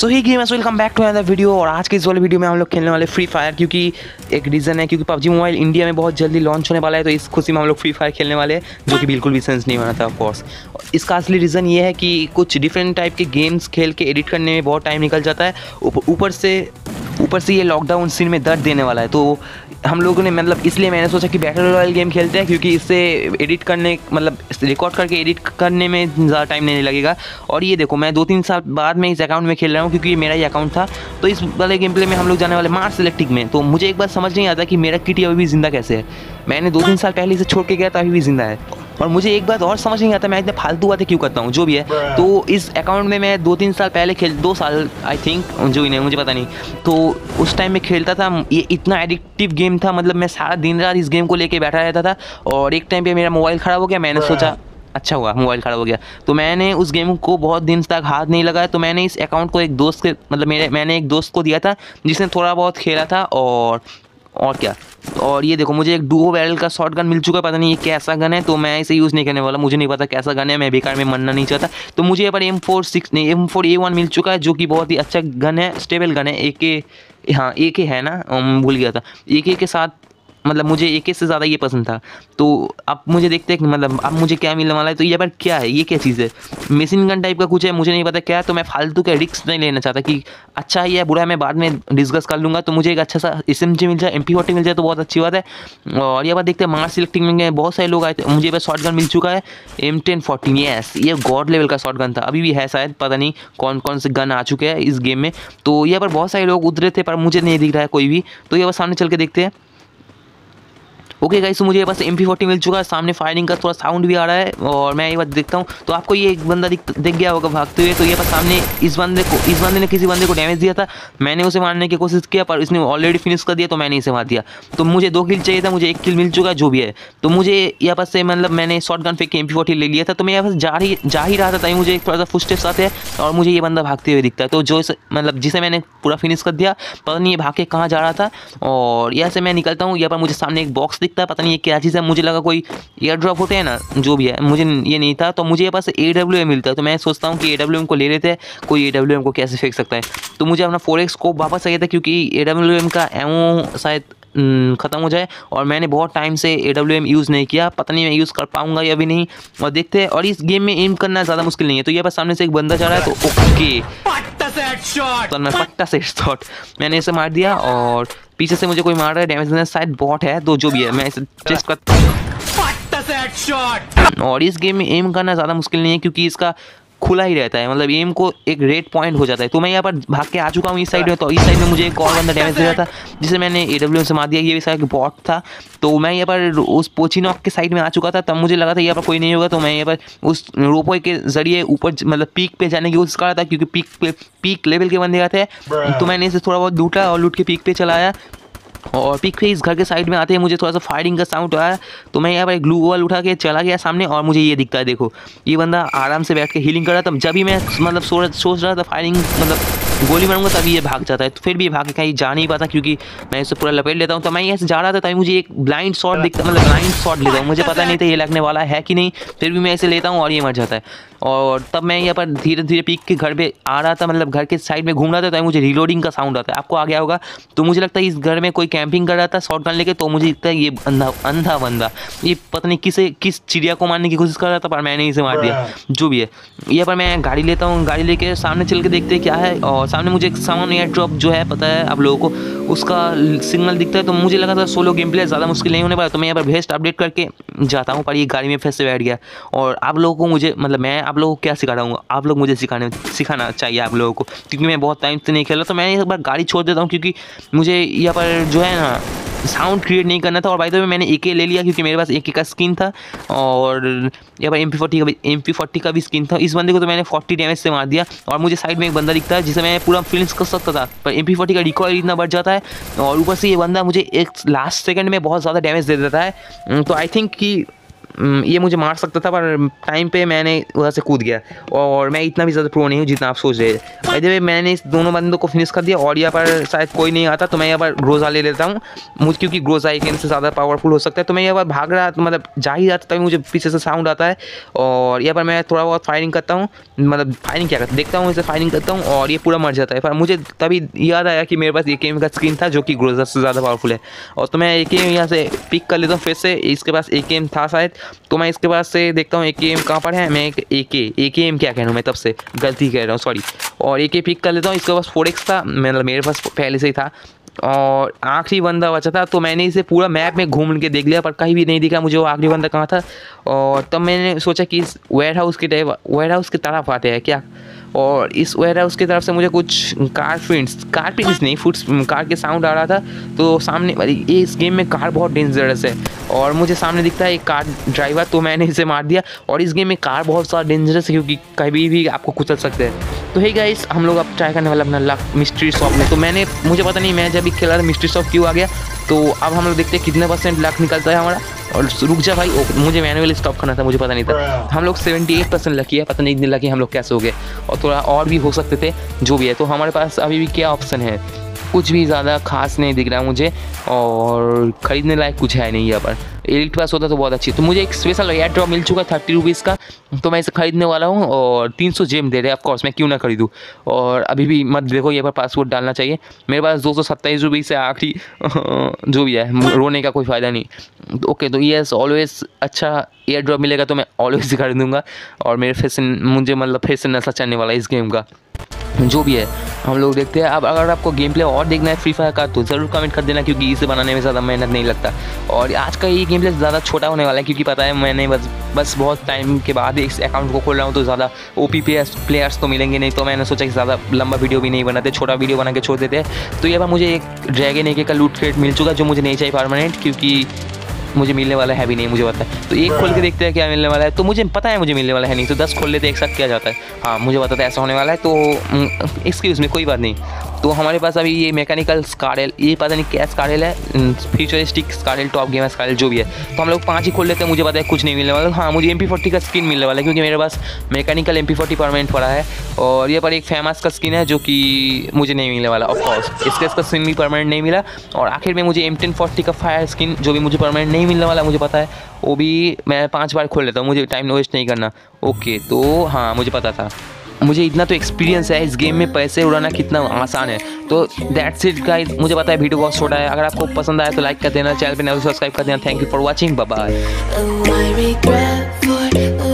So hi gamers welcome back to another video. और आज के इस वाले वीडियो में हम लोग खेलने वाले फ्री फायर, क्योंकि एक रीज़न है क्योंकि PUBG मोबाइल इंडिया में बहुत जल्दी लॉन्च होने वाला है, तो इस खुशी में हम लोग फ्री फायर खेलने वाले हैं, जो कि बिल्कुल भी सेंस नहीं बना था ऑफकोर्स। इसका असली रीज़न ये है कि कुछ डिफरेंट टाइप के गेम्स खेल के एडिट करने में बहुत टाइम निकल जाता है, ऊपर से ये लॉकडाउन सीन में दर्द देने वाला है। तो हम लोगों ने मतलब इसलिए मैंने सोचा कि बैटल रॉयल गेम खेलते हैं, क्योंकि इससे एडिट करने मतलब रिकॉर्ड करके एडिट करने में ज़्यादा टाइम नहीं लगेगा। और ये देखो मैं 2-3 साल बाद में इस अकाउंट में खेल रहा हूँ, क्योंकि ये मेरा ही अकाउंट था। तो इस वाले गेम प्ले में हम लोग जाने वाले मार्स इलेक्ट्रिक में। तो मुझे एक बार समझ नहीं आता कि मेरा किटी अभी भी जिंदा कैसे है। मैंने 2-3 साल पहले इसे छोड़ के गया था, अभी भी जिंदा है। और मुझे एक बात और समझ नहीं आता, मैं इतने फालतू बातें क्यों करता हूँ, जो भी है। तो इस अकाउंट में मैं 2-3 साल पहले 2 साल आई थिंक, जो ही नहीं मुझे पता नहीं, तो उस टाइम में खेलता था। ये इतना एडिक्टिव गेम था, मतलब मैं सारा दिन रात इस गेम को लेके बैठा रहता था। और एक टाइम पे मेरा मोबाइल ख़राब हो गया। मैंने सोचा अच्छा हुआ मोबाइल ख़राब हो गया, तो मैंने उस गेम को बहुत दिन तक हाथ नहीं लगाया। तो मैंने इस अकाउंट को एक दोस्त के मतलब मैंने एक दोस्त को दिया था, जिसने थोड़ा बहुत खेला था। और क्या, और ये देखो मुझे एक डुओ बैरल का शॉटगन मिल चुका है। पता नहीं ये कैसा गन है, तो मैं इसे यूज़ नहीं करने वाला। मुझे नहीं पता कैसा गन है, मैं बेकार में मरना नहीं चाहता। तो मुझे यहाँ पर M4A1 मिल चुका है, जो कि बहुत ही अच्छा गन है, स्टेबल गन है। AK है ना, भूल गया था। AK के साथ मतलब मुझे AK से ज़्यादा ये पसंद था। तो अब मुझे देखते हैं मतलब अब मुझे क्या मिलने वाला है। तो यहाँ पर क्या है, ये क्या चीज़ है, मशीन गन टाइप का कुछ है, मुझे नहीं पता क्या है। तो मैं फालतू का रिस्क नहीं लेना चाहता कि अच्छा है या बुरा है, मैं बाद में डिस्कस कर लूँगा। तो मुझे एक अच्छा सा SMG मिल जाए, MP40 मिल जाए तो बहुत अच्छी बात है। और यह बात देखते हैं मार्स सिलेक्टिंग में बहुत सारे लोग आए थे। मुझे बस शॉटगन मिल चुका है M1040। यस, ये गॉड लेवल का शॉटगन था, अभी भी है शायद, पता नहीं कौन कौन से गन आ चुके हैं इस गेम में। तो यहाँ पर बहुत सारे लोग उतरे थे, पर मुझे नहीं दिख रहा है कोई भी। तो यहाँ पर सामने चल के देखते हैं। ओके गाइस, मुझे बस MP40 मिल चुका है। सामने फायरिंग का थोड़ा साउंड भी आ रहा है, और मैं ये बात देखता हूँ। तो आपको ये एक बंदा दिख गया होगा भागते हुए। तो ये बस सामने इस बंदे ने किसी बंदे को डैमेज दिया था। मैंने उसे मारने की कोशिश किया, पर इसने ऑलरेडी फिनिश कर दिया, तो मैंने इसे मार दिया। तो मुझे 2 किल चाहिए था, मुझे 1 किल मिल चुका है, जो भी है। तो मुझे यहाँ पर से मतलब मैंने शॉटगन फेंक के MP40 ले लिया था। तो मैं यहाँ पर जा ही रहा था, तभी मुझे थोड़ा सा फुटस्टेप्स आते हैं, और मुझे ये बंदा भागते हुए दिखता है। तो जो मतलब जिसे मैंने पूरा फिनिश कर दिया, पता नहीं ये भाग के कहाँ जा रहा था। और यहाँ से मैं निकलता हूँ। यहाँ पर मुझे सामने एक बॉक्स दिखता है, पता नहीं ये क्या चीज़ है। मुझे लगा कोई एयर ड्रॉप होते हैं ना, जो भी है, मुझे ये नहीं था। तो मुझे ये पास AWM मिलता है, तो मैं सोचता हूँ कि AWM को ले लेते हैं। कोई AWM को कैसे फेंक सकता है। तो मुझे अपना 4x स्कोप वापस चाहिए था, क्योंकि AWM का एमओ शायद ख़त्म हो जाए, और मैंने बहुत टाइम से AWM यूज़ नहीं किया। पता नहीं मैं यूज़ कर पाऊँगा या भी नहीं, और देखते हैं। और इस गेम में एम करना ज़्यादा मुश्किल नहीं है। तो ये पास सामने से एक बंदा चढ़ा है, तो ओके पट्टा से हेडशॉट मैंने इसे मार दिया। और पीछे से मुझे कोई मार रहा है, डैमेज देना शायद बॉट है, तो जो भी है मैं इसे चेस्ट करता हूं। और इस गेम में एम करना ज़्यादा मुश्किल नहीं है, क्योंकि इसका खुला ही रहता है, मतलब एम को एक रेड पॉइंट हो जाता है। तो मैं यहाँ पर भाग के आ चुका हूँ इस साइड में। तो इस साइड में मुझे एक और बंदा डैमेज दे रहा था, जिसे मैंने AWM से मार दिया। ये भी शायद बॉट था। तो मैं यहाँ पर उस पोचिनॉक के साइड में आ चुका था, तब मुझे लगा था यहाँ पर कोई नहीं होगा। तो मैं यहाँ पर उस रोपवे के जरिए ऊपर मतलब पीक पे जाने की कोशिश कर रहा था, क्योंकि पीक लेवल के बंदे आते हैं। तो मैंने इसे थोड़ा बहुत लूटा, और लूट के पीक पे चलाया। और पीक पे इस घर के साइड में आते हैं मुझे थोड़ा सा फायरिंग का साउंड आया। तो मैं यहाँ पर एक ग्लू वॉल उठा के चला गया सामने, और मुझे ये दिखता है। देखो ये बंदा आराम से बैठ के हीलिंग कर रहा था। जब भी मैं मतलब सोच रहा था फायरिंग मतलब गोली मारूंगा, तभी ये भाग जाता है। तो फिर भी भाग के कहीं जा नहीं पाता, क्योंकि मैं इसे पूरा लपेट लेता हूँ। तो मैं यहाँ से जा रहा था, तभी मुझे एक ब्लाइंड शॉट दिखता, मतलब ब्लाइंड शॉट लेता हूँ। मुझे पता नहीं था ये लगने वाला है कि नहीं, फिर भी मैं इसे लेता हूँ और ये मर जाता है। और तब मैं यहाँ पर धीरे धीरे पीक के घर पे आ रहा था, मतलब घर के साइड में घूम रहा था, तभी मुझे रीलोडिंग का साउंड आता है। आपको आ गया होगा। तो मुझे लगता है इस घर में कोई कैंपिंग कर रहा था शॉटगन लेके। तो मुझे लगता है ये अंधा बंदा ये पता नहीं किस चिड़िया को मारने की कोशिश कर रहा था, पर मैंने इसे मार दिया, जो भी है। यहाँ पर मैं गाड़ी लेता हूँ, गाड़ी लेके सामने चल के देखते क्या है। और सामने मुझे एक सामान एयर ड्रॉप जो है, पता है आप लोगों को, उसका सिग्नल दिखता है। तो मुझे लगा था सोलो गेम प्ले ज़्यादा मुश्किल नहीं होने वाला। तो मैं यहाँ पर वेस्ट अपडेट करके जाता हूँ, पर ये गाड़ी में फिर से बैठ गया। और आप लोगों को मुझे मतलब मैं आप लोगों को क्या सिखा रहा हूँ, आप लोग मुझे सिखाना चाहिए आप लोगों को, क्योंकि मैं बहुत टाइम से नहीं खेल रहा। तो मैं एक बार गाड़ी छोड़ देता हूँ, क्योंकि मुझे यहाँ पर जो है ना साउंड क्रिएट नहीं करना था। और बाय द वे मैंने AK ले लिया, क्योंकि मेरे पास AK का स्किन था, और यहाँ पर MP40 का भी स्किन था। इस बंदे को तो मैंने 40 डैमेज से मार दिया। और मुझे साइड में एक बंदा दिखता है, जिसे मैं पूरा फिनिश कर सकता था, पर MP40 का रिकॉइल इतना बढ़ जाता है, और ऊपर से ये बंदा मुझे एक लास्ट सेकेंड में बहुत ज़्यादा डैमेज दे देता है। तो आई थिंक कि ये मुझे मार सकता था पर टाइम पे मैंने उधर से कूद गया और मैं इतना भी ज़्यादा प्रो नहीं हूँ जितना आप सोच रहे हैं। बाय द वे मैंने इस दोनों बंदों को फिनिश कर दिया और यहाँ पर शायद कोई नहीं आता तो मैं यहाँ पर ग्रोज़ा ले लेता हूँ मुझे, क्योंकि ग्रोज़ा एकेएम से ज़्यादा पावरफुल हो सकता है। तो मैं यहाँ पर भाग रहा मतलब जा ही जाता तभी मुझे पीछे से साउंड आता है और यहाँ पर मैं थोड़ा बहुत फायरिंग करता हूँ, मतलब फायरिंग क्या करता देखता हूँ इसे फायरिंग करता हूँ और ये पूरा मर जाता है। पर मुझे तभी याद आया कि मेरे पास एकेएम का स्क्रीन था जो कि ग्रोज़ा से ज़्यादा पावरफुल है और तो मैं एकेएम यहाँ से पिक कर लेता हूँ फिर से। इसके पास एकेएम था शायद तो मैं इसके पास से देखता हूँ एकेएम कहाँ पर है। मैं एकेएम क्या कह रहा हूँ, मैं तब से गलती कह रहा हूँ सॉरी। और एके पिक कर लेता हूँ, इसके पास 4x था मतलब मेरे पास पहले से ही था और आखिरी बंदा बचा था तो मैंने इसे पूरा मैप में घूम के देख लिया पर कहीं भी नहीं दिखा मुझे वो आखिरी बंदा कहाँ था। और तब मैंने सोचा कि इस वेयर हाउस की तरफ आते हैं क्या, और इस वेयर हाउस की तरफ से मुझे कुछ कारपेंट्स नहीं फुट्स कार के साउंड आ रहा था। तो सामने ये इस गेम में कार बहुत डेंजरस है और मुझे सामने दिखता है एक कार ड्राइवर तो मैंने इसे मार दिया। और इस गेम में कार बहुत ज़्यादा डेंजरस है क्योंकि कभी भी आपको कुचल सकते हैं। तो हे गाइस हम लोग अब ट्राई करने वाला अपना लक मिस्ट्री शॉप में। तो मुझे पता नहीं मैं जब भी खेला था मिस्ट्री शॉप क्यों आ गया। तो अब हम लोग देखते हैं कितने % लक निकलता है हमारा। और रुक जा भाई, मुझे मैनुअली स्टॉप करना था, मुझे पता नहीं था। हम लोग 78% लकी है, पता नहीं इतने लकी हम लोग कैसे हो गए और थोड़ा और भी हो सकते थे जो भी है। तो हमारे पास अभी भी क्या ऑप्शन है, कुछ भी ज़्यादा खास नहीं दिख रहा मुझे और ख़रीदने लायक कुछ है नहीं। यहाँ पर एलिट पास होता तो बहुत अच्छी। तो मुझे एक स्पेशल एयर ड्रॉप मिल चुका 30 रुपीज़ का, तो मैं इसे खरीदने वाला हूँ और 300 जेम दे रहे हैं। ऑफकोर्स मैं क्यों ना खरीदूँ। और अभी भी मत देखो, यहाँ पर पासवर्ड डालना चाहिए। मेरे पास 227 रुपीज़ है आखिरी जो भी है, रोने का कोई फ़ायदा नहीं। ओके तो यस ऑलवेज़ अच्छा एयर ड्रॉप मिलेगा तो मैं ऑलवेज़ खरीदूँगा। और मेरे फैशन मुझे मतलब फैशन नशा चलने वाला है इस गेम का जो भी है। हम लोग देखते हैं। अब अगर आपको गेम प्ले और देखना है फ्री फायर का तो ज़रूर कमेंट कर देना क्योंकि इसे बनाने में ज़्यादा मेहनत नहीं लगता। और आज का ये गेम प्ले ज़्यादा छोटा होने वाला है क्योंकि पता है मैंने बस बहुत टाइम के बाद इस अकाउंट को खोल रहा हूँ तो ज़्यादा ओपी प्लेयर्स तो मिलेंगे नहीं। तो मैंने सोचा कि ज़्यादा लंबा वीडियो भी नहीं बनाते, छोटा वीडियो बना के छोड़ देते हैं। तो ये बार मुझे एक ड्रैगन AK का लूट क्रेट मिल चुका जो मुझे नहीं चाहिए परमानेंट क्योंकि मुझे मिलने वाला है भी नहीं, मुझे पता है। तो एक खोल के देखते हैं क्या मिलने वाला है। तो मुझे पता है मुझे मिलने वाला है नहीं तो 10 खोल लेते एक साथ किया जाता है। हाँ मुझे पता था ऐसा होने वाला है तो एक्सक्यूज़ में कोई बात नहीं। तो हमारे पास अभी ये मैकेनिकल स्कारल, ये पता नहीं क्या स्कारल है, फ्यूचरिस्टिक स्कारल, टॉप गेम स्कारल जो भी है। तो हम लोग 5 ही खोल लेते हैं, मुझे पता है कुछ नहीं मिलने वाला। हाँ मुझे MP40 का स्किन मिलने वाला है क्योंकि मेरे पास मैकेनिकल MP40 परमानेंट पड़ा है। और ये पर एक फेमस का स्किन है जो कि मुझे नहीं मिलने वाला ऑफकोर्स, इसका स्किन भी परमानेंट नहीं मिला। और आखिर में मुझे MP40 का फायर स्किन जो भी मुझे परमानेंट नहीं मिलने वाला मुझे पता है, वो भी मैं 5 बार खोल लेता हूँ, मुझे टाइम वेस्ट नहीं करना। ओके तो हाँ मुझे पता था, मुझे इतना तो एक्सपीरियंस है इस गेम में पैसे उड़ाना कितना आसान है। तो दैट्स इट गाइस, मुझे पता है वीडियो बहुत छोटा है। अगर आपको पसंद आया तो लाइक कर देना, चैनल पर नया सब्सक्राइब कर देना। Thank you for watching, bye bye.